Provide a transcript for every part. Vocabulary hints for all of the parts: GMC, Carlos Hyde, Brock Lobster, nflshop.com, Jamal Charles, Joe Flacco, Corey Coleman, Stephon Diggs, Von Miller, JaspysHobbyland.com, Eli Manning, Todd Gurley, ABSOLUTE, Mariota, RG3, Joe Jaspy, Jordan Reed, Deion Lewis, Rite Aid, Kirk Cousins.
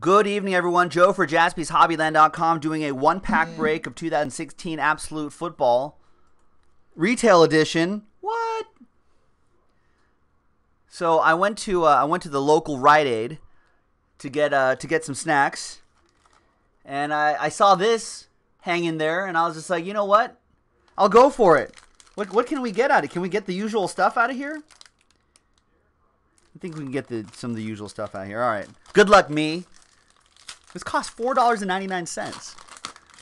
Good evening, everyone. Joe for JaspysHobbyland.com doing a one-pack break of 2016 Absolute Football. Retail edition. What? So I went to the local Rite Aid to get some snacks, and I saw this hanging there, and I was just like, you know what? I'll go for it. What can we get out of it? Can we get the usual stuff out of here? I think we can get some of the usual stuff out of here. All right. Good luck, me. This costs $4.99.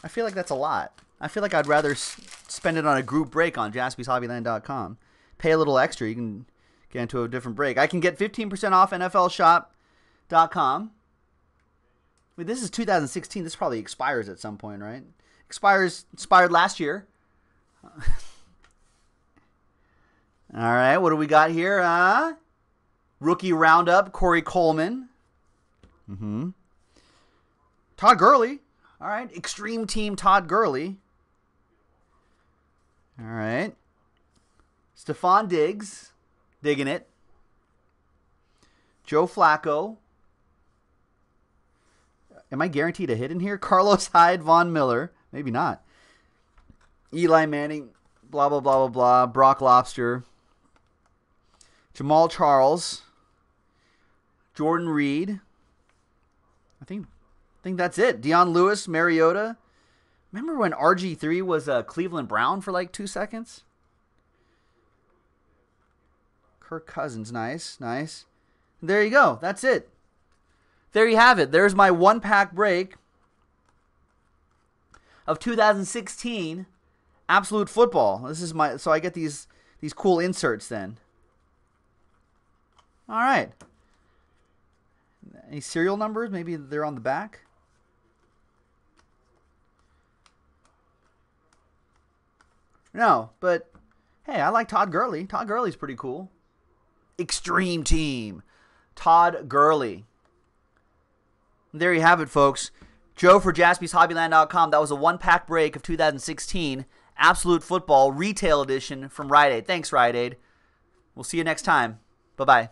I feel like that's a lot. I feel like I'd rather spend it on a group break on JaspysHobbyland.com. Pay a little extra. You can get into a different break. I can get 15% off nflshop.com. I mean, this is 2016. This probably expires at some point, right? Expired last year. All right. What do we got here? Rookie Roundup, Corey Coleman. Todd Gurley. All right. Extreme Team Todd Gurley. All right. Stephon Diggs. Digging it. Joe Flacco. Am I guaranteed a hit in here? Carlos Hyde, Von Miller. Maybe not. Eli Manning. Blah, blah, blah, blah, blah. Brock Lobster. Jamal Charles. Jordan Reed. I think that's it. Deion Lewis, Mariota. Remember when RG3 was a Cleveland Brown for like 2 seconds? Kirk Cousins, nice, nice. And there you go. That's it. There you have it. There's my one-pack break of 2016 Absolute Football. This is my, so I get these cool inserts then. All right. Any serial numbers? Maybe they're on the back. No, but hey, I like Todd Gurley. Todd Gurley's pretty cool. Extreme Team Todd Gurley. There you have it, folks. Joe for JaspysHobbyland.com. That was a one-pack break of 2016 Absolute Football Retail Edition from Rite Aid. Thanks, Rite Aid. We'll see you next time. Bye-bye.